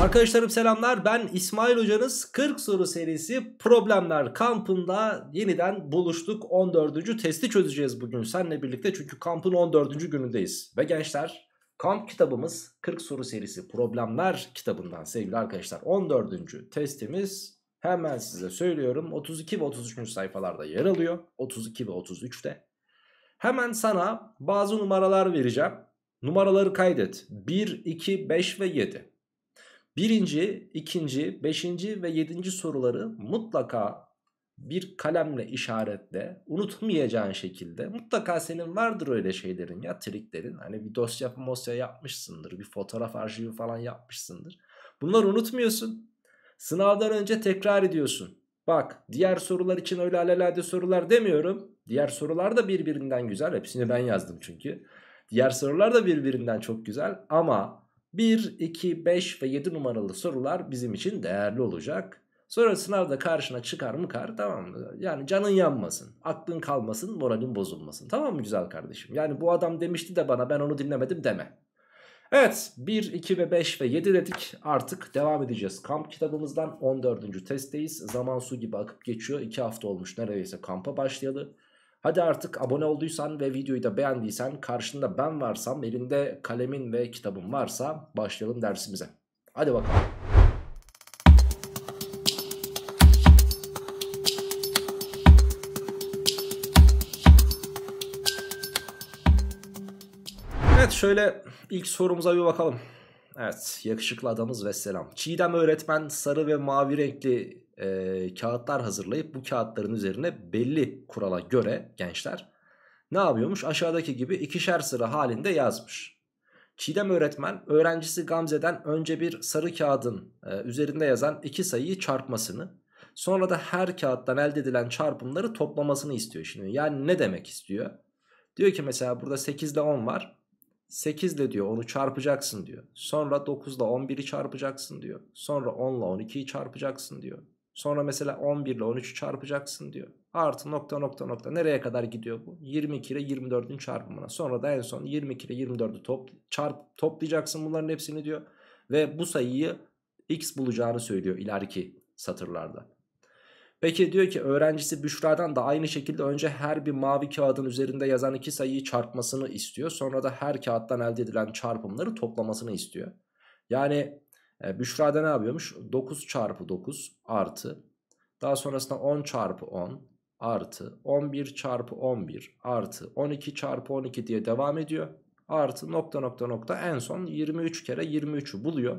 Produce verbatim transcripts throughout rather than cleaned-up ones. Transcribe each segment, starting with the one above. Arkadaşlarım selamlar, ben İsmail hocanız. kırk soru serisi problemler kampında yeniden buluştuk. on dördüncü testi çözeceğiz bugün seninle birlikte, çünkü kampın on dördüncü günündeyiz. Ve gençler, kamp kitabımız kırk soru serisi problemler kitabından sevgili arkadaşlar. on dördüncü testimiz, hemen size söylüyorum, otuz iki ve otuz üç. sayfalarda yer alıyor. otuz iki ve otuz üçte. Hemen sana bazı numaralar vereceğim. Numaraları kaydet. bir, iki, beş ve yedi. Birinci, ikinci, beşinci ve yedinci soruları mutlaka bir kalemle işaretle, unutmayacağın şekilde. Mutlaka senin vardır öyle şeylerin ya, triklerin. Hani bir dosya mosya yapmışsındır, bir fotoğraf arşivi falan yapmışsındır. Bunları unutmuyorsun. Sınavdan önce tekrar ediyorsun. Bak, diğer sorular için öyle alelade sorular demiyorum. Diğer sorular da birbirinden güzel. Hepsini ben yazdım çünkü. Diğer sorular da birbirinden çok güzel ama bir, iki, beş ve yedi numaralı sorular bizim için değerli olacak. Sonra sınavda karşına çıkar mı kar, tamam mı? Yani canın yanmasın, aklın kalmasın, moralin bozulmasın. Tamam mı güzel kardeşim? Yani bu adam demişti de bana, ben onu dinlemedim deme. Evet, bir, iki ve beş ve yedi dedik, artık devam edeceğiz. Kamp kitabımızdan on dördüncü testteyiz. Zaman su gibi akıp geçiyor. iki hafta olmuş neredeyse kampa başlayalı. Hadi artık, abone olduysan ve videoyu da beğendiysen, karşında ben varsam, elinde kalemin ve kitabın varsa başlayalım dersimize. Hadi bakalım. Evet, şöyle ilk sorumuza bir bakalım. Evet, yakışıklı adamız ve selam. Çiğdem öğretmen sarı ve mavi renkli E, kağıtlar hazırlayıp bu kağıtların üzerine belli kurala göre gençler ne yapıyormuş? Aşağıdaki gibi ikişer sıra halinde yazmış. Çiğdem öğretmen öğrencisi Gamze'den önce bir sarı kağıdın e, üzerinde yazan iki sayıyı çarpmasını, sonra da her kağıttan elde edilen çarpımları toplamasını istiyor. Şimdi yani ne demek istiyor? Diyor ki mesela burada sekiz ile on var. sekiz ile diyor onu çarpacaksın diyor. Sonra dokuz ile on biri çarpacaksın diyor. Sonra on ile on ikiyi çarpacaksın diyor. Sonra mesela on bir ile on üçü çarpacaksın diyor. Artı nokta nokta nokta. Nereye kadar gidiyor bu? yirmi iki ile yirmi dördün çarpımına. Sonra da en son yirmi iki ile yirmi dördü top, çarp, toplayacaksın bunların hepsini diyor. Ve bu sayıyı x bulacağını söylüyor ileriki satırlarda. Peki diyor ki öğrencisi Büşra'dan da aynı şekilde önce her bir mavi kağıdın üzerinde yazan iki sayıyı çarpmasını istiyor. Sonra da her kağıttan elde edilen çarpımları toplamasını istiyor. Yani Büşra'da ne yapıyormuş? dokuz çarpı dokuz artı, daha sonrasında on çarpı on artı, on bir çarpı on bir artı, on iki çarpı on iki diye devam ediyor. Artı nokta nokta nokta, en son yirmi üç kere yirmi üçü buluyor.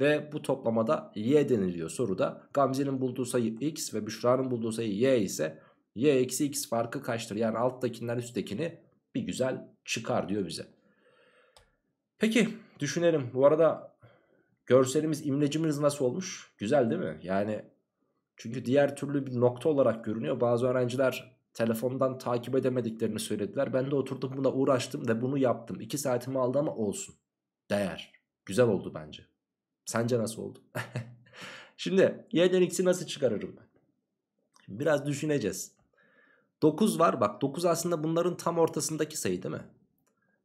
Ve bu toplamada y deniliyor soruda. Gamze'nin bulduğu sayı x ve Büşra'nın bulduğu sayı y ise y eksi x farkı kaçtır? Yani alttakinden üsttekini bir güzel çıkar diyor bize. Peki düşünelim, bu arada görselimiz, imlecimiz nasıl olmuş? Güzel değil mi? Yani çünkü diğer türlü bir nokta olarak görünüyor. Bazı öğrenciler telefondan takip edemediklerini söylediler. Ben de oturdum buna uğraştım ve bunu yaptım. iki saatimi aldı ama olsun. Değer. Güzel oldu bence. Sence nasıl oldu? Şimdi y'den x'i nasıl çıkarırım ben? Şimdi biraz düşüneceğiz. dokuz var, bak dokuz aslında bunların tam ortasındaki sayı değil mi?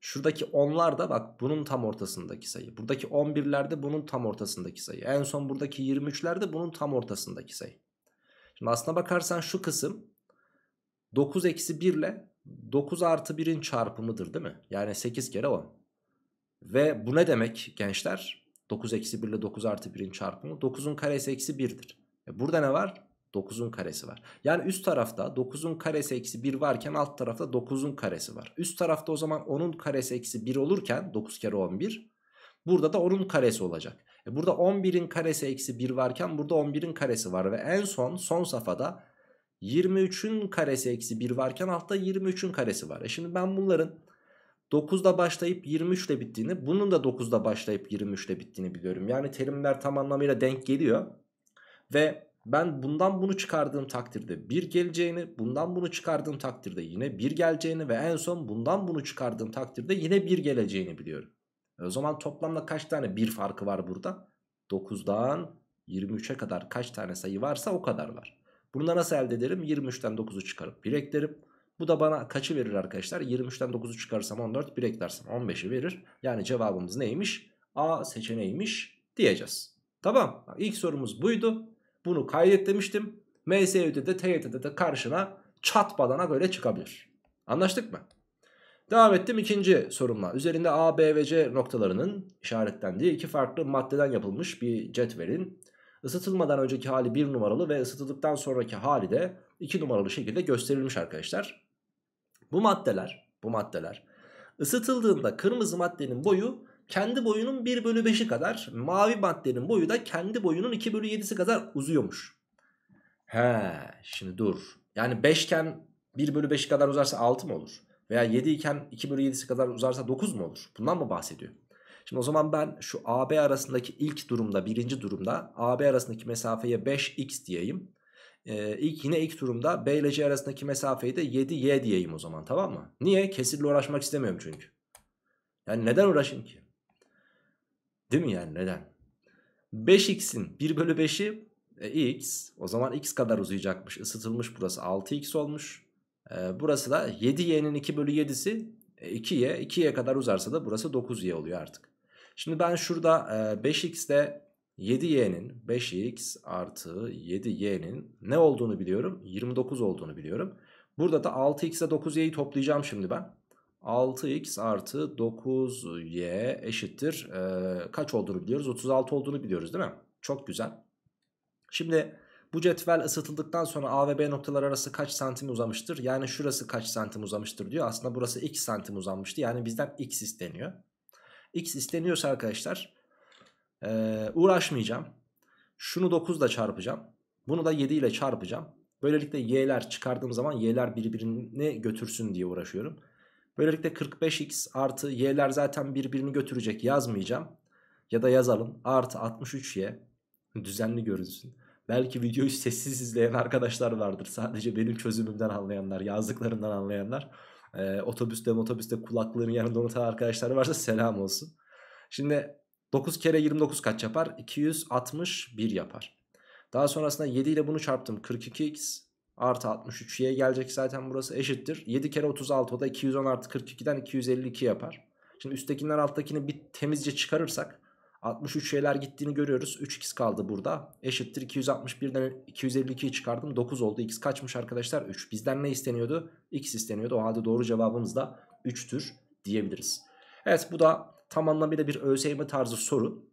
Şuradaki onlar da bak bunun tam ortasındaki sayı. Buradaki on birler de bunun tam ortasındaki sayı. En son buradaki yirmi üçler de bunun tam ortasındaki sayı. Şimdi aslına bakarsan şu kısım dokuz eksi bir ile dokuz artı birin çarpımıdır değil mi? Yani sekiz kere on. Ve bu ne demek gençler? dokuz eksi bir ile dokuz artı birin çarpımı. dokuzun karesi eksi birdir. E burada ne var? dokuzun karesi var. Yani üst tarafta dokuzun karesi eksi bir varken alt tarafta dokuzun karesi var. Üst tarafta o zaman onun karesi eksi bir olurken dokuz kere on bir. Burada da onun karesi olacak. E burada on birin karesi eksi bir varken burada on birin karesi var. Ve en son son safhada yirmi üçün karesi eksi bir varken altta yirmi üçün karesi var. E şimdi ben bunların dokuzda başlayıp yirmi üçle bittiğini, bunun da dokuzda başlayıp yirmi üçle bittiğini biliyorum. Yani terimler tam anlamıyla denk geliyor. Ve ben bundan bunu çıkardığım takdirde bir geleceğini, bundan bunu çıkardığım takdirde yine bir geleceğini ve en son bundan bunu çıkardığım takdirde yine bir geleceğini biliyorum. O zaman toplamda kaç tane bir farkı var burada? dokuzdan yirmi üçe kadar kaç tane sayı varsa o kadar var. Bunu da nasıl elde ederim? yirmi üçten dokuzu çıkarıp bir eklerim. Bu da bana kaçı verir arkadaşlar? yirmi üçten dokuzu çıkarırsam on dört, bir eklersem on beşi verir. Yani cevabımız neymiş? A seçeneğiymiş diyeceğiz. Tamam. İlk sorumuz buydu. Bunu kaydet demiştim. M S Ü'de de T Y T'de de karşına çat badana böyle çıkabilir. Anlaştık mı? Devam ettim ikinci sorumla. Üzerinde A, B ve C noktalarının işaretlendiği iki farklı maddeden yapılmış bir cetvelin ısıtılmadan önceki hali bir numaralı ve ısıtıldıktan sonraki hali de iki numaralı şekilde gösterilmiş arkadaşlar. Bu maddeler, bu maddeler ısıtıldığında kırmızı maddenin boyu kendi boyunun bir bölü beşi kadar, mavi maddenin boyu da kendi boyunun iki bölü yedisi kadar uzuyormuş. He, şimdi dur. Yani beş iken bir bölü beşi kadar uzarsa altı mı olur? Veya yedi iken iki bölü yedisi kadar uzarsa dokuz mu olur? Bundan mı bahsediyor? Şimdi o zaman ben şu A B arasındaki ilk durumda, birinci durumda A B arasındaki mesafeye beş x diyeyim. Ee, ilk, yine ilk durumda B ile C arasındaki mesafeyi de yedi y diyeyim o zaman, tamam mı? Niye? Kesirle uğraşmak istemiyorum çünkü. Yani neden uğraşayım ki? Değil mi yani, neden? beş x'in bir bölü beşi e, x. O zaman x kadar uzayacakmış. Isıtılmış burası altı x olmuş. E, burası da yedi y'nin iki bölü yedisi e, iki y. iki y kadar uzarsa da burası dokuz y oluyor artık. Şimdi ben şurada e, beş x'de yedi y'nin beş x artı yedi y'nin ne olduğunu biliyorum? yirmi dokuz olduğunu biliyorum. Burada da altı x'de dokuz y'yi toplayacağım şimdi ben. altı x artı dokuz y eşittir. Ee, kaç olduğunu biliyoruz? otuz altı olduğunu biliyoruz değil mi? Çok güzel. Şimdi bu cetvel ısıtıldıktan sonra A ve B noktalar arası kaç santim uzamıştır? Yani şurası kaç santim uzamıştır diyor. Aslında burası x santim uzanmıştı. Yani bizden x isteniyor. X isteniyorsa arkadaşlar ee, uğraşmayacağım. Şunu dokuz ile çarpacağım. Bunu da yedi ile çarpacağım. Böylelikle y'ler çıkardığım zaman y'ler birbirini götürsün diye uğraşıyorum. Böylelikle kırk beş x artı y'ler zaten birbirini götürecek, yazmayacağım. Ya da yazalım, artı altmış üç y düzenli görünsün. Belki videoyu sessiz izleyen arkadaşlar vardır. Sadece benim çözümümden anlayanlar, yazdıklarımdan anlayanlar. Ee, otobüste motobüste kulaklarının yanında unutan arkadaşlar varsa selam olsun. Şimdi dokuz kere yirmi dokuz kaç yapar? iki yüz altmış bir yapar. Daha sonrasında yedi ile bunu çarptım, kırk iki x. Artı altmış üç'ye gelecek zaten, burası eşittir. yedi kere otuz altı, o da iki yüz on artı kırk iki'den iki yüz elli iki yapar. Şimdi üsttekinden alttakini bir temizce çıkarırsak altmış üç'ler gittiğini görüyoruz. üç x kaldı burada. Eşittir iki yüz altmış bir'den iki yüz elli iki'yi çıkardım. dokuz oldu. X kaçmış arkadaşlar? üç. Bizden ne isteniyordu? X isteniyordu. O halde doğru cevabımız da üç'tür diyebiliriz. Evet, bu da tam anlamıyla bir ÖSYM tarzı soru.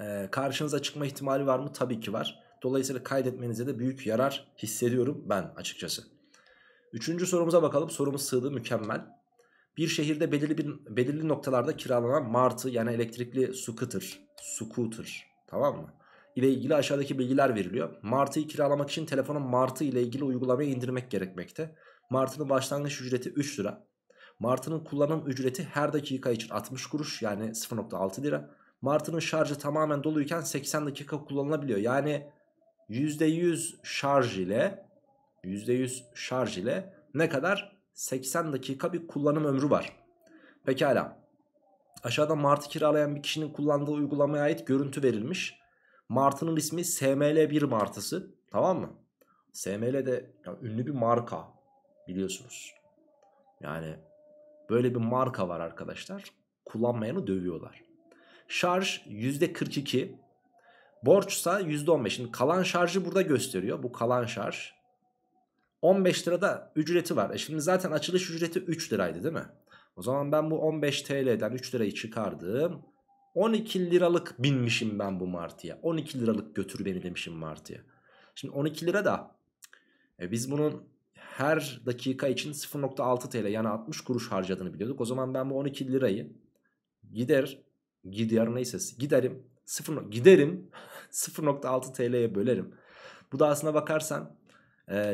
Ee, karşınıza çıkma ihtimali var mı? Tabii ki var. Dolayısıyla kaydetmenize de büyük yarar hissediyorum ben açıkçası. Üçüncü sorumuza bakalım. Sorumuz sığdı, mükemmel. Bir şehirde belirli bir, belirli noktalarda kiralanan martı, yani elektrikli scooter, scooter tamam mı, ile ilgili aşağıdaki bilgiler veriliyor. Martıyı kiralamak için telefonun martı ile ilgili uygulamayı indirmek gerekmekte. Martının başlangıç ücreti üç lira. Martının kullanım ücreti her dakika için altmış kuruş, yani sıfır nokta altı lira. Martının şarjı tamamen doluyken seksen dakika kullanılabiliyor. Yani yüzde yüz şarj ile yüzde yüz şarj ile ne kadar? seksen dakika bir kullanım ömrü var. Pekala. Aşağıda martı kiralayan bir kişinin kullandığı uygulamaya ait görüntü verilmiş. Martının ismi S M L bir martısı. Tamam mı? S M L de yani ünlü bir marka, biliyorsunuz. Yani böyle bir marka var arkadaşlar. Kullanmayanı dövüyorlar. Şarj yüzde kırk iki. Borçsa yüzde on beş. Şimdi kalan şarjı burada gösteriyor. Bu kalan şarj. on beş lirada ücreti var. E şimdi zaten açılış ücreti üç liraydı değil mi? O zaman ben bu on beş T L'den üç lirayı çıkardım. on iki liralık binmişim ben bu martıya. on iki liralık götür beni demişim martıya. Şimdi on iki lira da e biz bunun her dakika için sıfır nokta altı T L, yani altmış kuruş harcadığını biliyorduk. O zaman ben bu on iki lirayı gider gider neyse giderim. Sıfır, giderim sıfır nokta altı T L'ye bölerim. Bu da aslına bakarsan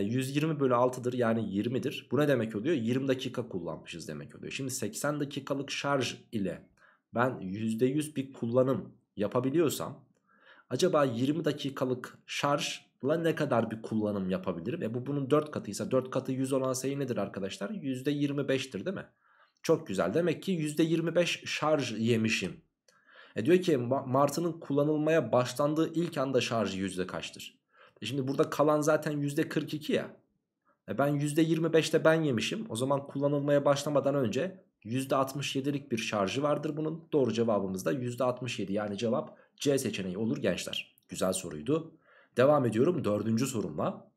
yüz yirmi bölü altı'dır, yani yirmi'dir. Bu ne demek oluyor? yirmi dakika kullanmışız demek oluyor. Şimdi seksen dakikalık şarj ile ben yüzde yüz bir kullanım yapabiliyorsam, acaba yirmi dakikalık şarjla ne kadar bir kullanım yapabilirim? E bu bunun dört katıysa, dört katı yüz olan sayı nedir arkadaşlar? yüzde yirmi beş'tir değil mi? Çok güzel. Demek ki yüzde yirmi beş şarj yemişim. E diyor ki martının kullanılmaya başlandığı ilk anda şarjı yüzde kaçtır? E şimdi burada kalan zaten yüzde kırk iki ya. E ben yüzde yirmi beş'te ben yemişim. O zaman kullanılmaya başlamadan önce yüzde altmış yedilik bir şarjı vardır bunun. Doğru cevabımız da yüzde altmış yedi, yani cevap C seçeneği olur gençler. Güzel soruydu. Devam ediyorum dördüncü sorumla.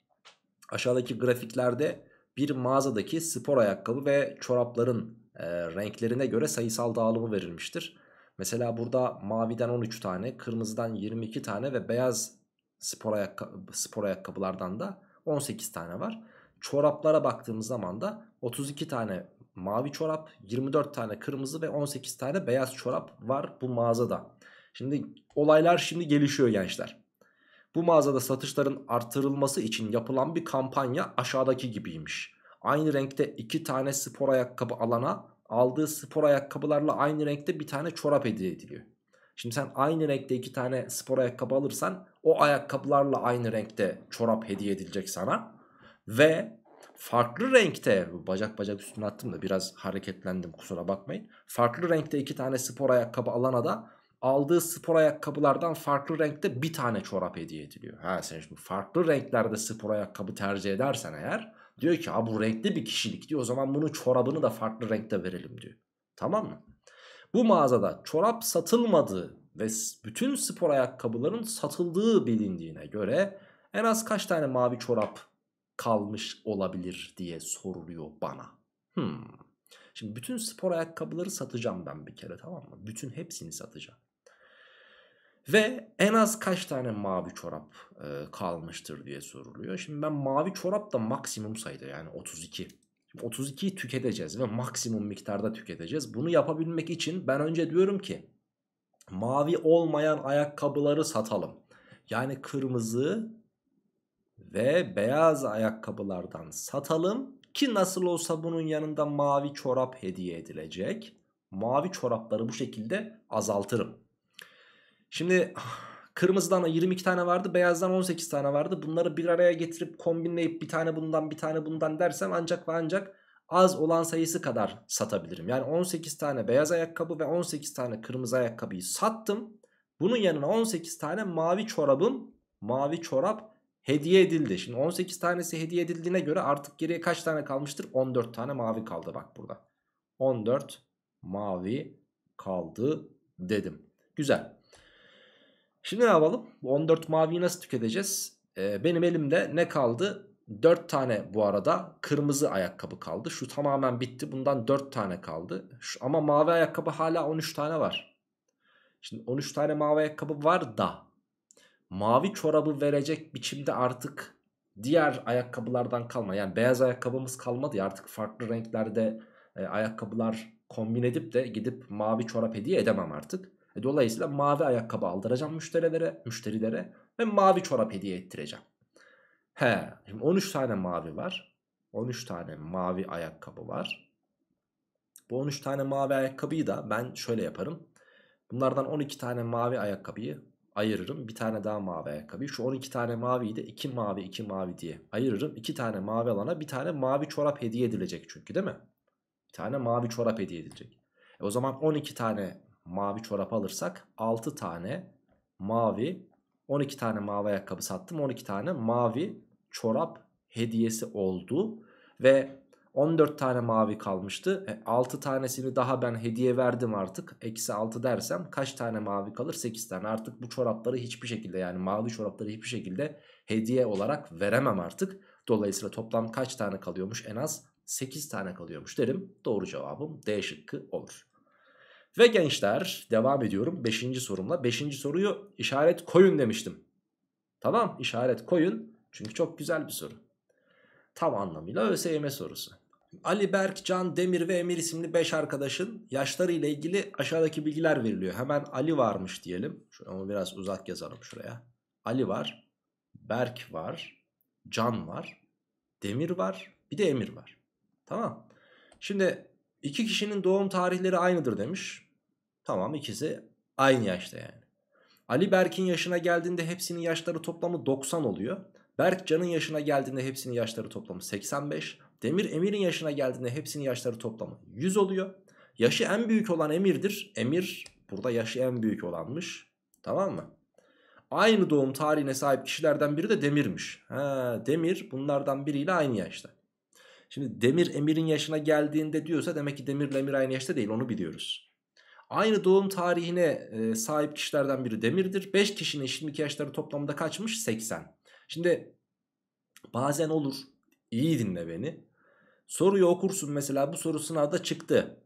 Aşağıdaki grafiklerde bir mağazadaki spor ayakkabı ve çorapların e, renklerine göre sayısal dağılımı verilmiştir. Mesela burada maviden on üç tane, kırmızıdan yirmi iki tane ve beyaz spor, ayakkabı, spor ayakkabılardan da on sekiz tane var. Çoraplara baktığımız zaman da otuz iki tane mavi çorap, yirmi dört tane kırmızı ve on sekiz tane beyaz çorap var bu mağazada. Şimdi olaylar şimdi gelişiyor gençler. Bu mağazada satışların artırılması için yapılan bir kampanya aşağıdaki gibiymiş. Aynı renkte iki tane spor ayakkabı alana aldığı spor ayakkabılarla aynı renkte bir tane çorap hediye ediliyor. Şimdi sen aynı renkte iki tane spor ayakkabı alırsan o ayakkabılarla aynı renkte çorap hediye edilecek sana. Ve farklı renkte, bacak bacak üstüne attım da biraz hareketlendim kusura bakmayın. Farklı renkte iki tane spor ayakkabı alana da aldığı spor ayakkabılardan farklı renkte bir tane çorap hediye ediliyor. Ha, sen şimdi farklı renklerde spor ayakkabı tercih edersen eğer, diyor ki ha bu renkli bir kişilik diyor, o zaman bunun çorabını da farklı renkte verelim diyor. Tamam mı? Bu mağazada çorap satılmadığı ve bütün spor ayakkabıların satıldığı bilindiğine göre en az kaç tane mavi çorap kalmış olabilir diye soruluyor bana. Hmm. Şimdi bütün spor ayakkabıları satacağım ben bir kere, tamam mı? Bütün hepsini satacağım. Ve en az kaç tane mavi çorap e, kalmıştır diye soruluyor. Şimdi ben mavi çorap da maksimum sayıda, yani otuz iki. Şimdi otuz ikiyi tüketeceğiz ve maksimum miktarda tüketeceğiz. Bunu yapabilmek için ben önce diyorum ki mavi olmayan ayakkabıları satalım. Yani kırmızı ve beyaz ayakkabılardan satalım ki nasıl olsa bunun yanında mavi çorap hediye edilecek. Mavi çorapları bu şekilde azaltırım. Şimdi kırmızıdan yirmi iki tane vardı, beyazdan on sekiz tane vardı. Bunları bir araya getirip kombinleyip bir tane bundan bir tane bundan dersem ancak ve ancak az olan sayısı kadar satabilirim. Yani on sekiz tane beyaz ayakkabı ve on sekiz tane kırmızı ayakkabıyı sattım. Bunun yanına on sekiz tane mavi çorabım, mavi çorap hediye edildi. Şimdi on sekiz tanesi hediye edildiğine göre artık geriye kaç tane kalmıştır? on dört tane mavi kaldı bak burada. on dört mavi kaldı dedim. Güzel. Şimdi ne yapalım? on dört maviyi nasıl tüketeceğiz? Ee, benim elimde ne kaldı? dört tane bu arada kırmızı ayakkabı kaldı. Şu tamamen bitti. Bundan dört tane kaldı. Şu, ama mavi ayakkabı hala on üç tane var. Şimdi on üç tane mavi ayakkabı var da mavi çorabı verecek biçimde artık diğer ayakkabılardan kalma. Yani beyaz ayakkabımız kalmadı ya, artık farklı renklerde e, ayakkabılar kombin edip de gidip mavi çorap hediye edemem artık. Dolayısıyla mavi ayakkabı aldıracağım müşterilere, müşterilere ve mavi çorap hediye ettireceğim. He, şimdi on üç tane mavi var. on üç tane mavi ayakkabı var. Bu on üç tane mavi ayakkabıyı da ben şöyle yaparım. Bunlardan on iki tane mavi ayakkabıyı ayırırım. Bir tane daha mavi ayakkabıyı. Şu on iki tane maviyi de iki mavi iki mavi diye ayırırım. iki tane mavi alana bir tane mavi çorap hediye edilecek çünkü, değil mi? Bir tane mavi çorap hediye edilecek. E o zaman on iki tane mavi çorap alırsak altı tane mavi, on iki tane mavi ayakkabı sattım, on iki tane mavi çorap hediyesi oldu ve on dört tane mavi kalmıştı. E, altı tanesini daha ben hediye verdim artık. Eksi altı dersem kaç tane mavi kalır? sekiz tane. Artık bu çorapları hiçbir şekilde, yani mavi çorapları hiçbir şekilde hediye olarak veremem artık. Dolayısıyla toplam kaç tane kalıyormuş? En az sekiz tane kalıyormuş derim. Doğru cevabım D şıkkı olur. Ve gençler devam ediyorum beşinci sorumla. beşinci soruyu işaret koyun demiştim. Tamam, işaret koyun. Çünkü çok güzel bir soru. Tam anlamıyla ÖSYM sorusu. Ali, Berk, Can, Demir ve Emir isimli beş arkadaşın yaşları ile ilgili aşağıdaki bilgiler veriliyor. Hemen Ali varmış diyelim. Onu biraz uzak yazalım şuraya. Ali var, Berk var, Can var, Demir var, bir de Emir var. Tamam. Şimdi iki kişinin doğum tarihleri aynıdır demiş. Tamam, ikisi aynı yaşta yani. Ali Berk'in yaşına geldiğinde hepsinin yaşları toplamı doksan oluyor. Berk Can'ın yaşına geldiğinde hepsinin yaşları toplamı seksen beş. Demir Emir'in yaşına geldiğinde hepsinin yaşları toplamı yüz oluyor. Yaşı en büyük olan Emir'dir. Emir burada yaşı en büyük olanmış. Tamam mı? Aynı doğum tarihine sahip kişilerden biri de Demir'miş. Ha, Demir bunlardan biriyle aynı yaşta. Şimdi Demir Emir'in yaşına geldiğinde diyorsa demek ki Demir'le Emir aynı yaşta değil, onu biliyoruz. Aynı doğum tarihine sahip kişilerden biri Demir'dir. beş kişinin eşitlik yaşları toplamda kaçmış? seksen. Şimdi bazen olur, iyi dinle beni. Soruyu okursun, mesela bu soru sınavda çıktı.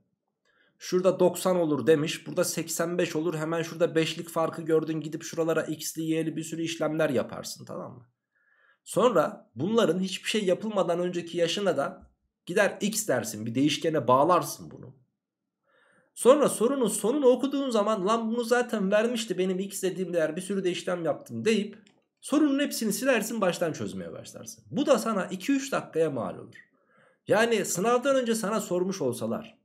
Şurada doksan olur demiş, burada seksen beş olur. Hemen şurada beşlik farkı gördün, gidip şuralara x'li y'li bir sürü işlemler yaparsın, tamam mı? Sonra bunların hiçbir şey yapılmadan önceki yaşına da gider x dersin, bir değişkene bağlarsın bunu. Sonra sorunun sonunu okuduğun zaman lan bunu zaten vermişti benim x dediğim değer, bir sürü de işlem yaptım deyip sorunun hepsini silersin, baştan çözmeye başlarsın. Bu da sana iki üç dakikaya mal olur. Yani sınavdan önce sana sormuş olsalar,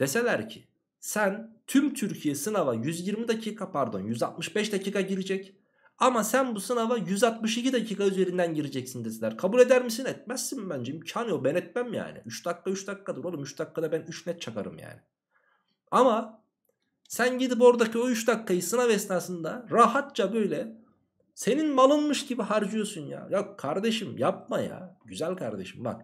deseler ki sen tüm Türkiye sınava yüz yirmi dakika, pardon yüz altmış beş dakika girecek ama sen bu sınava yüz altmış iki dakika üzerinden gireceksin deseler, kabul eder misin? Etmezsin bence, imkanı yok, ben etmem yani. üç dakika üç dakikadır oğlum, üç dakikada ben üç net çakarım yani. Ama sen gidip oradaki o üç dakikayı sınav esnasında rahatça böyle senin malınmış gibi harcıyorsun ya. Ya kardeşim yapma ya, güzel kardeşim bak.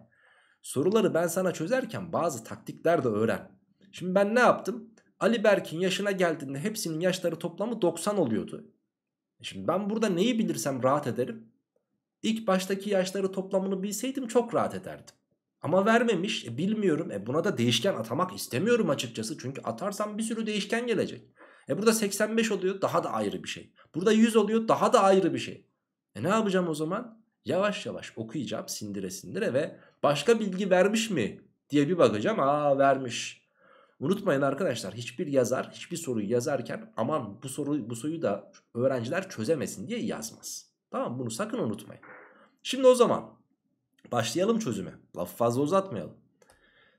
Soruları ben sana çözerken bazı taktikler de öğren. Şimdi ben ne yaptım? Ali Berk'in yaşına geldiğinde hepsinin yaşları toplamı doksan oluyordu. Şimdi ben burada neyi bilirsem rahat ederim. İlk baştaki yaşları toplamını bilseydim çok rahat ederdim. Ama vermemiş, e bilmiyorum. E buna da değişken atamak istemiyorum açıkçası. Çünkü atarsam bir sürü değişken gelecek. E burada seksen beş oluyor, daha da ayrı bir şey. Burada yüz oluyor, daha da ayrı bir şey. E ne yapacağım o zaman? Yavaş yavaş okuyacağım, sindire sindire ve başka bilgi vermiş mi diye bir bakacağım. Aa, vermiş. Unutmayın arkadaşlar, hiçbir yazar hiçbir soruyu yazarken aman bu soruyu bu soruyu da öğrenciler çözemesin diye yazmaz. Tamam, bunu sakın unutmayın. Şimdi o zaman başlayalım çözüme. Lafı fazla uzatmayalım.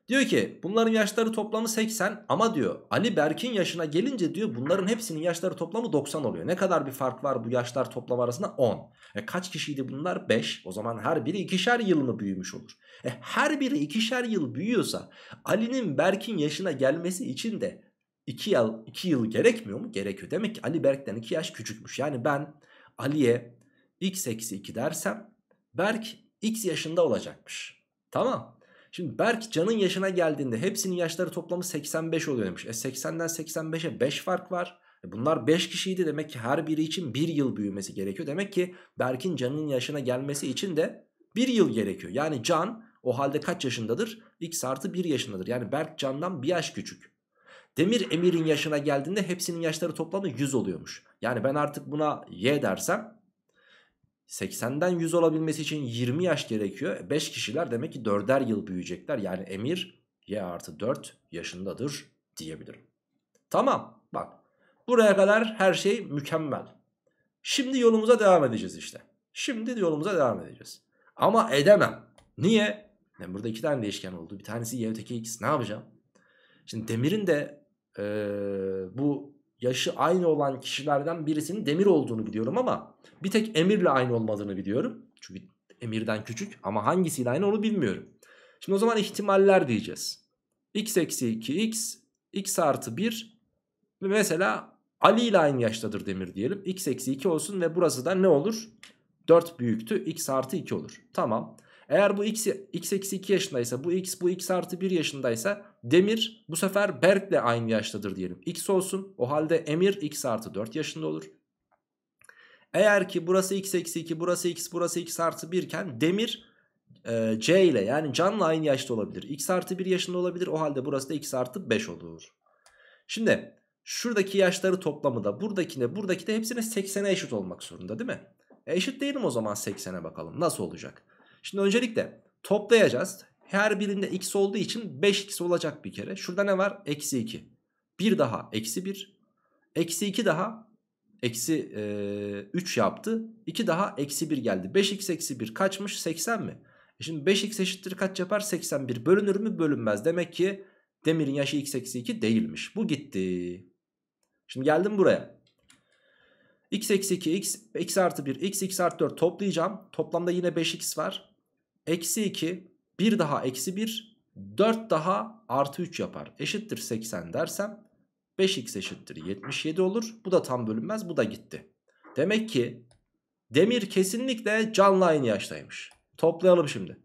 Diyor ki bunların yaşları toplamı seksen ama diyor Ali Berk'in yaşına gelince diyor bunların hepsinin yaşları toplamı doksan oluyor. Ne kadar bir fark var bu yaşlar toplamı arasında? on. E kaç kişiydi bunlar? beş. O zaman her biri ikişer yıl mı büyümüş olur? E her biri ikişer yıl büyüyorsa Ali'nin Berk'in yaşına gelmesi için de iki yıl, iki yıl gerekmiyor mu? Gerekiyor. Demek ki Ali Berk'ten iki yaş küçükmüş. Yani ben Ali'ye x eksi iki dersem Berk x yaşında olacakmış. Tamam. Şimdi Berk Can'ın yaşına geldiğinde hepsinin yaşları toplamı seksen beş oluyor demiş. E seksenden seksen beşe beş fark var. E bunlar beş kişiydi, demek ki her biri için bir yıl büyümesi gerekiyor. Demek ki Berk'in Can'ın yaşına gelmesi için de bir yıl gerekiyor. Yani Can o halde kaç yaşındadır? X artı bir yaşındadır. Yani Berk Can'dan bir yaş küçük. Demir Emir'in yaşına geldiğinde hepsinin yaşları toplamı yüz oluyormuş. Yani ben artık buna y dersem seksenden yüz olabilmesi için yirmi yaş gerekiyor. beş kişiler demek ki dörder yıl büyüyecekler. Yani Emir y artı dört yaşındadır diyebilirim. Tamam, bak buraya kadar her şey mükemmel. Şimdi yolumuza devam edeceğiz işte. Şimdi yolumuza devam edeceğiz. Ama edemem. Niye? Yani burada iki tane değişken oldu. Bir tanesi y, öteki x. Ne yapacağım? Şimdi Demir'in de ee, bu... yaşı aynı olan kişilerden birisinin Demir olduğunu biliyorum ama bir tek Emir'le aynı olmadığını biliyorum. Çünkü Emir'den küçük ama hangisiyle aynı onu bilmiyorum. Şimdi o zaman ihtimaller diyeceğiz. x eksi iki x, x artı bir ve mesela Ali ile aynı yaştadır Demir diyelim. x eksi iki olsun ve burası da ne olur? dört büyüktü, x artı iki olur. Tamam. Eğer bu x, x eksi iki yaşındaysa bu x, bu x artı bir yaşındaysa Demir bu sefer Berk'le aynı yaştadır diyelim. X olsun. O halde Emir x artı dört yaşında olur. Eğer ki burası x eksi iki, burası x, burası x artı bir iken Demir e, C ile yani Can'la aynı yaşta olabilir. X artı bir yaşında olabilir. O halde burası da x artı beş olur. Şimdi şuradaki yaşları toplamı da buradakine, buradaki de hepsine seksene eşit olmak zorunda değil mi? E, eşit değilim o zaman seksene bakalım. Nasıl olacak? Şimdi öncelikle toplayacağız. Her birinde x olduğu için beş x olacak bir kere. Şurada ne var? Eksi iki. bir daha eksi bir. Eksi iki daha eksi e, üç yaptı. iki daha eksi bir geldi. beş x eksi bir kaçmış? seksen mi? E şimdi beş x eşittir kaç yapar? seksen bir. Bölünür mü? Bölünmez. Demek ki Demir'in yaşı x eksi iki değilmiş. Bu gitti. Şimdi geldim buraya. X eksi iki, x, x artı bir, x, x artı dört toplayacağım. Toplamda yine beş x var. Eksi iki, bir daha eksi bir, dört daha artı üç yapar. Eşittir seksen dersem beş x eşittir yetmiş yedi olur. Bu da tam bölünmez, bu da gitti. Demek ki Demir kesinlikle Can'la aynı yaştaymış. Toplayalım şimdi.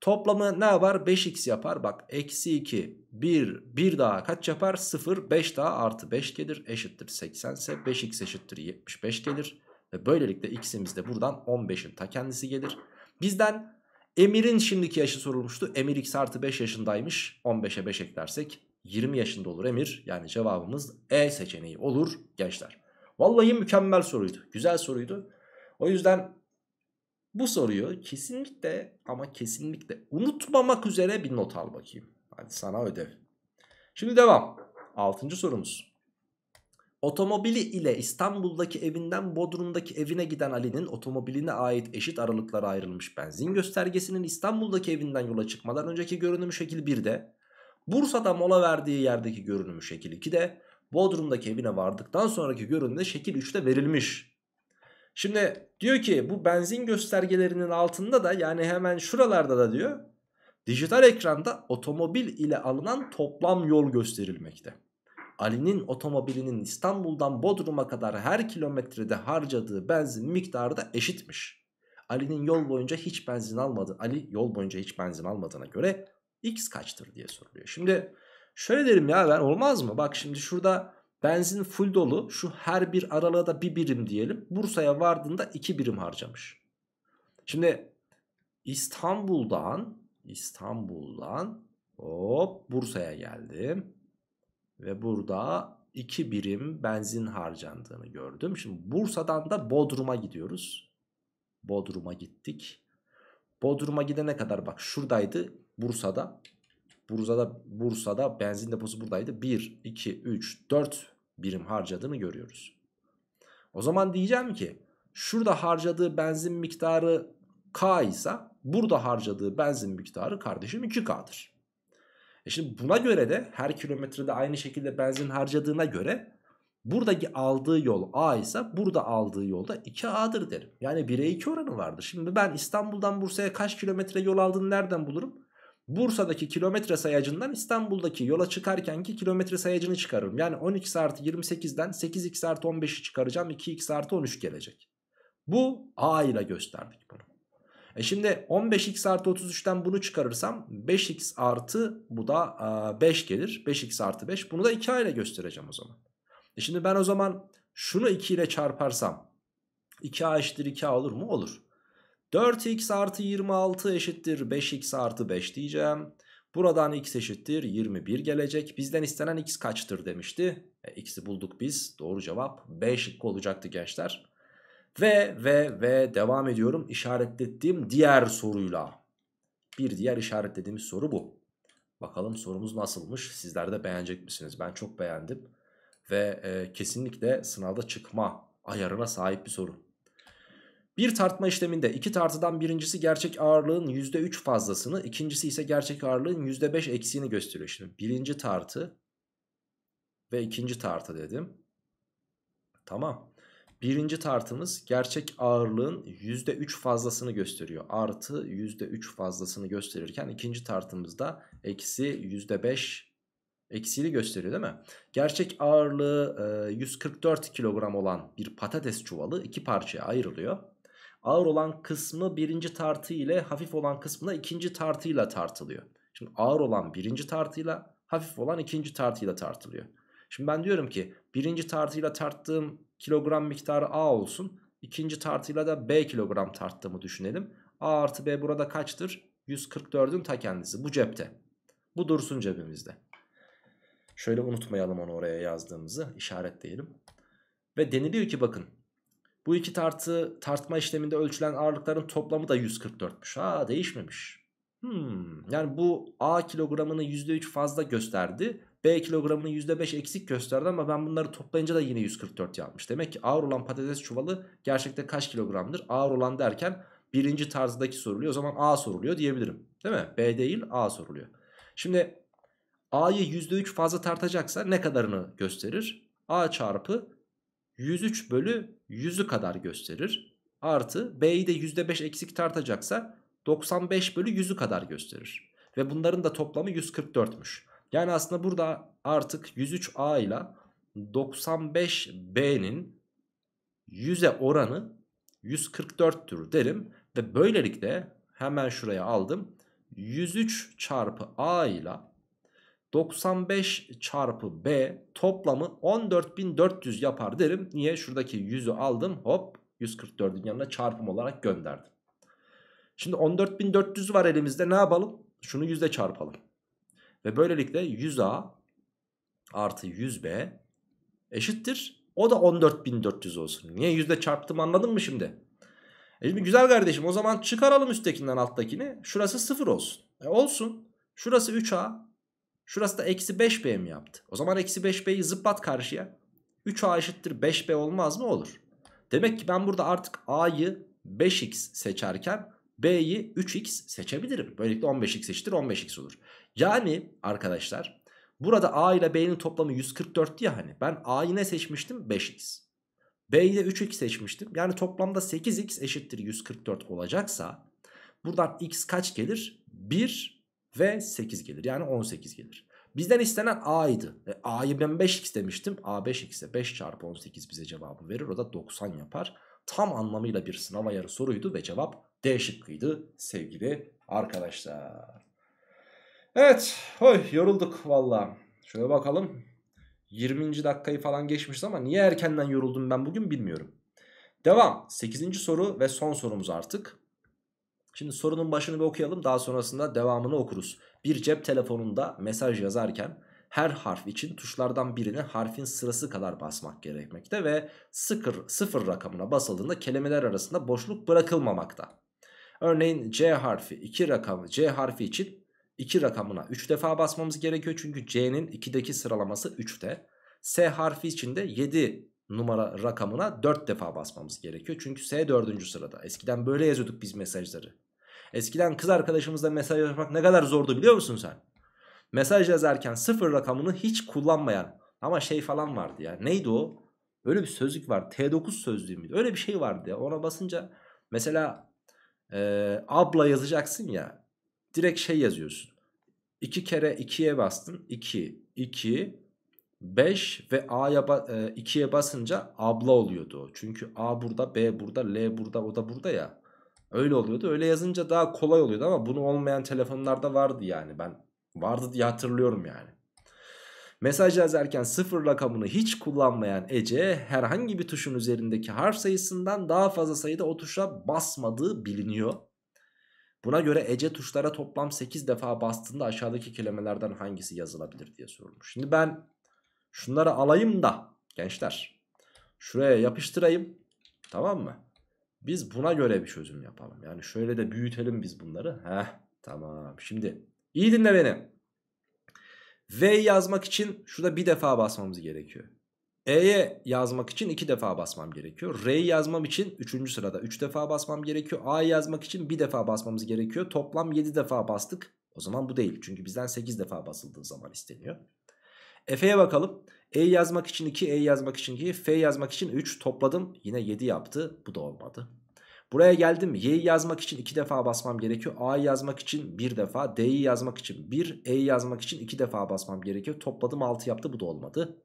Toplamı ne yapar? beş x yapar. Bak eksi iki, bir, bir daha kaç yapar? sıfır, beş daha artı beş gelir. Eşittir seksen ise beş x eşittir yetmiş beş gelir. Ve böylelikle x'imiz de buradan on beşin ta kendisi gelir. Bizden Emir'in şimdiki yaşı sorulmuştu. Emir x artı beş yaşındaymış. on beşe beş eklersek yirmi yaşında olur Emir. Yani cevabımız E seçeneği olur gençler. Vallahi mükemmel soruydu. Güzel soruydu. O yüzden bu soruyu kesinlikle ama kesinlikle unutmamak üzere bir not al bakayım. Hadi sana ödev. Şimdi devam. altıncı sorumuz. Otomobili ile İstanbul'daki evinden Bodrum'daki evine giden Ali'nin otomobiline ait eşit aralıklara ayrılmış benzin göstergesinin İstanbul'daki evinden yola çıkmadan önceki görünümü şekil birde, Bursa'da mola verdiği yerdeki görünümü şekil ikide, Bodrum'daki evine vardıktan sonraki görünümde şekil üçte verilmiş. Şimdi diyor ki bu benzin göstergelerinin altında da, yani hemen şuralarda da diyor, dijital ekranda otomobil ile alınan toplam yol gösterilmekte. Ali'nin otomobilinin İstanbul'dan Bodrum'a kadar her kilometrede harcadığı benzin miktarı da eşitmiş. Ali'nin yol boyunca hiç benzin almadı. Ali yol boyunca hiç benzin almadığına göre x kaçtır diye soruluyor. Şimdi şöyle derim ya ben, olmaz mı? Bak şimdi şurada benzin full dolu, şu her bir aralığa da bir birim diyelim. Bursa'ya vardığında iki birim harcamış. Şimdi İstanbul'dan İstanbul'dan hop Bursa'ya geldim. Ve burada iki birim benzin harcandığını gördüm. Şimdi Bursa'dan da Bodrum'a gidiyoruz. Bodrum'a gittik. Bodrum'a gidene kadar bak şuradaydı Bursa'da. Bursa'da Bursa'da benzin deposu buradaydı. bir, iki, üç, dört birim harcadığını görüyoruz. O zaman diyeceğim ki şurada harcadığı benzin miktarı K ise burada harcadığı benzin miktarı kardeşim iki K'dır. E şimdi buna göre de her kilometrede aynı şekilde benzin harcadığına göre buradaki aldığı yol A ise burada aldığı yolda iki A'dır derim. Yani bire iki oranı vardır. Şimdi ben İstanbul'dan Bursa'ya kaç kilometre yol aldığını nereden bulurum? Bursa'daki kilometre sayacından İstanbul'daki yola çıkarkenki kilometre sayacını çıkarırım. Yani on iki artı yirmi sekizden sekiz x artı on beşi çıkaracağım. iki x artı on üç gelecek. Bu A ile gösterdik bunu. E şimdi on beş x artı otuz üçten bunu çıkarırsam beş x artı bu da beş gelir. beş x artı beş, bunu da iki a ile göstereceğim o zaman. E şimdi ben o zaman şunu iki ile çarparsam iki a eşittir iki a olur mu? Olur. dört x artı yirmi altı eşittir beş x artı beş diyeceğim. Buradan x eşittir yirmi bir gelecek. Bizden istenen x kaçtır demişti. E, x'i bulduk biz. Doğru cevap B şıkkı olacaktı gençler. Ve ve ve devam ediyorum işaretlettiğim diğer soruyla. Bir diğer işaretlediğimiz soru bu. Bakalım sorumuz nasılmış? Sizler de beğenecek misiniz? Ben çok beğendim. Ve e, kesinlikle sınavda çıkma ayarına sahip bir soru. Bir tartma işleminde iki tartıdan birincisi gerçek ağırlığın yüzde üç fazlasını, ikincisi ise gerçek ağırlığın yüzde beş eksiğini gösteriyor. Şimdi birinci tartı ve ikinci tartı dedim. Tamam. Birinci tartımız gerçek ağırlığın yüzde üç fazlasını gösteriyor. Artı yüzde üç fazlasını gösterirken ikinci tartımızda eksi yüzde beş eksiğini gösteriyor değil mi? Gerçek ağırlığı yüz kırk dört kilogram olan bir patates çuvalı iki parçaya ayrılıyor. Ağır olan kısmı birinci tartı ile, hafif olan kısmı da ikinci tartıyla tartılıyor. Şimdi ağır olan birinci tartıyla, hafif olan ikinci tartıyla tartılıyor. Şimdi ben diyorum ki birinci tartıyla tarttığım kilogram miktarı A olsun. İkinci tartıyla da B kilogram tarttığımı düşünelim. A artı B burada kaçtır? yüz kırk dördün ta kendisi. Bu cepte. Bu dursun cebimizde. Şöyle unutmayalım onu oraya yazdığımızı. İşaretleyelim. Ve deniliyor ki bakın. Bu iki tartı tartma işleminde ölçülen ağırlıkların toplamı da yüz kırk dörtmüş. Ha değişmemiş. Hmm, yani bu A kilogramını yüzde üç fazla gösterdi. B kilogramını yüzde beş eksik gösterdi ama ben bunları toplayınca da yine yüz kırk dört yapmış. Demek ki ağır olan patates çuvalı gerçekte kaç kilogramdır? Ağır olan derken birinci tarzdaki soruluyor. O zaman A soruluyor diyebilirim. Değil mi? B değil A soruluyor. Şimdi A'yı yüzde üç fazla tartacaksa ne kadarını gösterir? A çarpı yüz üç bölü yüzü kadar gösterir. Artı B'yi de yüzde beş eksik tartacaksa doksan beş bölü yüzü kadar gösterir. Ve bunların da toplamı yüz kırk dörtmüş. Yani aslında burada artık yüz üç a ile doksan beş b'nin yüze oranı yüz kırk dörttür derim. Ve böylelikle hemen şuraya aldım. yüz üç çarpı A ile doksan beş çarpı B toplamı on dört bin dört yüz yapar derim. Niye? Şuradaki yüzü aldım, hop yüz kırk dördün yanına çarpım olarak gönderdim. Şimdi on dört bin dört yüz var elimizde, ne yapalım? Şunu yüzle çarpalım. Ve böylelikle yüz A artı yüz B eşittir. O da on dört bin dört yüz olsun. Niye yüzle çarptım, anladın mı şimdi? E şimdi güzel kardeşim, o zaman çıkaralım üsttekinden alttakini. Şurası sıfır olsun. E olsun. Şurası üç A. Şurası da eksi beş B mi yaptı? O zaman eksi beş B'yi zıplat karşıya. üç A eşittir beş B olmaz mı? Olur. Demek ki ben burada artık A'yı beş X seçerken B'yi üç X seçebilirim. Böylelikle on beş X eşittir on beş X olur. Yani arkadaşlar burada A ile B'nin toplamı yüz kırk dört ya hani. Ben A'yı ne seçmiştim? beş X. B'yi de üç X seçmiştim. Yani toplamda sekiz X eşittir yüz kırk dört olacaksa buradan X kaç gelir? bir ve sekiz gelir. Yani on sekiz gelir. Bizden istenen A'ydı. E, A'yı ben beş X demiştim. A beş X'e beş çarpı on sekiz bize cevabı verir. O da doksan yapar. Tam anlamıyla bir sınav ayarı soruydu ve cevap D şıkkıydı sevgili arkadaşlar. Evet, oy yorulduk valla. Şöyle bakalım. yirminci dakikayı falan geçmişiz ama niye erkenden yoruldum ben bugün bilmiyorum. Devam. sekizinci soru ve son sorumuz artık. Şimdi sorunun başını bir okuyalım, daha sonrasında devamını okuruz. Bir cep telefonunda mesaj yazarken her harf için tuşlardan birine harfin sırası kadar basmak gerekmekte ve sıfır, sıfır rakamına basıldığında kelimeler arasında boşluk bırakılmamakta. Örneğin C harfi iki rakamı C harfi için iki rakamına üç defa basmamız gerekiyor. Çünkü C'nin ikideki sıralaması üçte. S harfi için de yedi numara rakamına dört defa basmamız gerekiyor. Çünkü S dördüncü sırada. Eskiden böyle yazıyorduk biz mesajları. Eskiden kız arkadaşımızla mesaj yazmak ne kadar zordu biliyor musun sen? Mesaj yazarken sıfır rakamını hiç kullanmayan ama şey falan vardı ya. Neydi o? Öyle bir sözlük var. T dokuz sözlüğü müydü? Öyle bir şey vardı ya. Ona basınca mesela ee, abla yazacaksın ya. Direkt şey yazıyorsun. iki kere ikiye bastın. iki, iki, beş ve A'ya ikiye basınca abla oluyordu. Çünkü A burada, B burada, L burada, o da burada ya. Öyle oluyordu. Öyle yazınca daha kolay oluyordu ama bunu olmayan telefonlarda vardı yani. Ben vardı diye hatırlıyorum yani. Mesaj yazarken sıfır rakamını hiç kullanmayan Ece herhangi bir tuşun üzerindeki harf sayısından daha fazla sayıda o tuşa basmadığı biliniyor. Buna göre Ece tuşlara toplam sekiz defa bastığında aşağıdaki kelimelerden hangisi yazılabilir diye sorulmuş. Şimdi ben şunları alayım da gençler şuraya yapıştırayım, tamam mı? Biz buna göre bir çözüm yapalım. Yani şöyle de büyütelim biz bunları. Heh, tamam, şimdi iyi dinle beni. V yazmak için şurada bir defa basmamız gerekiyor. E'ye yazmak için iki defa basmam gerekiyor. R'yi yazmam için üçüncü sırada üç defa basmam gerekiyor. A'yı yazmak için bir defa basmamız gerekiyor. Toplam yedi defa bastık. O zaman bu değil. Çünkü bizden sekiz defa basıldığı zaman isteniyor. F'ye bakalım. E'yi yazmak için iki, E'yi yazmak için iki, F'yi yazmak için üç. Topladım. Yine yedi yaptı. Bu da olmadı. Buraya geldim. Y'yi yazmak için iki defa basmam gerekiyor. A'yı yazmak için bir defa. D'yi yazmak için bir. E'yi yazmak için iki defa basmam gerekiyor. Topladım altı yaptı. Bu da olmadı.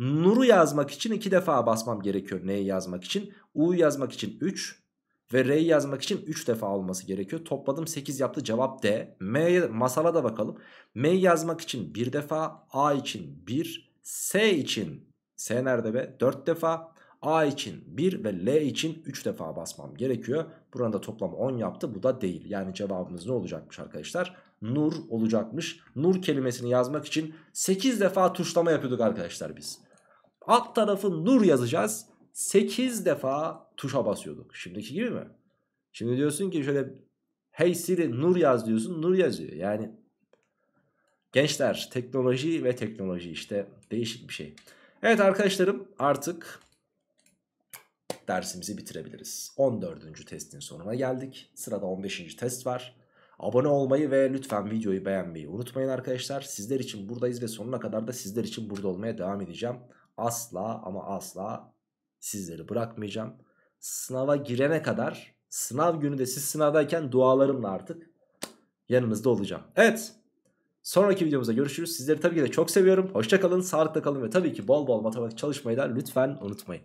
Nur'u yazmak için iki defa basmam gerekiyor. N'yi yazmak için. U'yu yazmak için üç. Ve R'yi yazmak için üç defa olması gerekiyor. Topladım sekiz yaptı. Cevap D. M, masala da bakalım. M'yi yazmak için bir defa. A için bir. S için. S nerede be? dört defa. A için bir ve L için üç defa basmam gerekiyor. Buranın da toplamı on yaptı. Bu da değil. Yani cevabımız ne olacakmış arkadaşlar? Nur olacakmış. Nur kelimesini yazmak için sekiz defa tuşlama yapıyorduk arkadaşlar biz. Alt tarafı nur yazacağız. sekiz defa tuşa basıyorduk. Şimdiki gibi mi? Şimdi diyorsun ki şöyle hey Siri nur yaz diyorsun. Nur yazıyor. Yani gençler teknoloji ve teknoloji işte değişik bir şey. Evet arkadaşlarım artık dersimizi bitirebiliriz. on dördüncü testin sonuna geldik. Sırada on beşinci test var. Abone olmayı ve lütfen videoyu beğenmeyi unutmayın arkadaşlar. Sizler için buradayız ve sonuna kadar da sizler için burada olmaya devam edeceğim. Asla ama asla sizleri bırakmayacağım. Sınava girene kadar, sınav günü de siz sınavdayken dualarımla artık yanınızda olacağım. Evet. Sonraki videomuzda görüşürüz. Sizleri tabii ki de çok seviyorum. Hoşça kalın, sağlıkla kalın ve tabii ki bol bol matematik çalışmayı da lütfen unutmayın.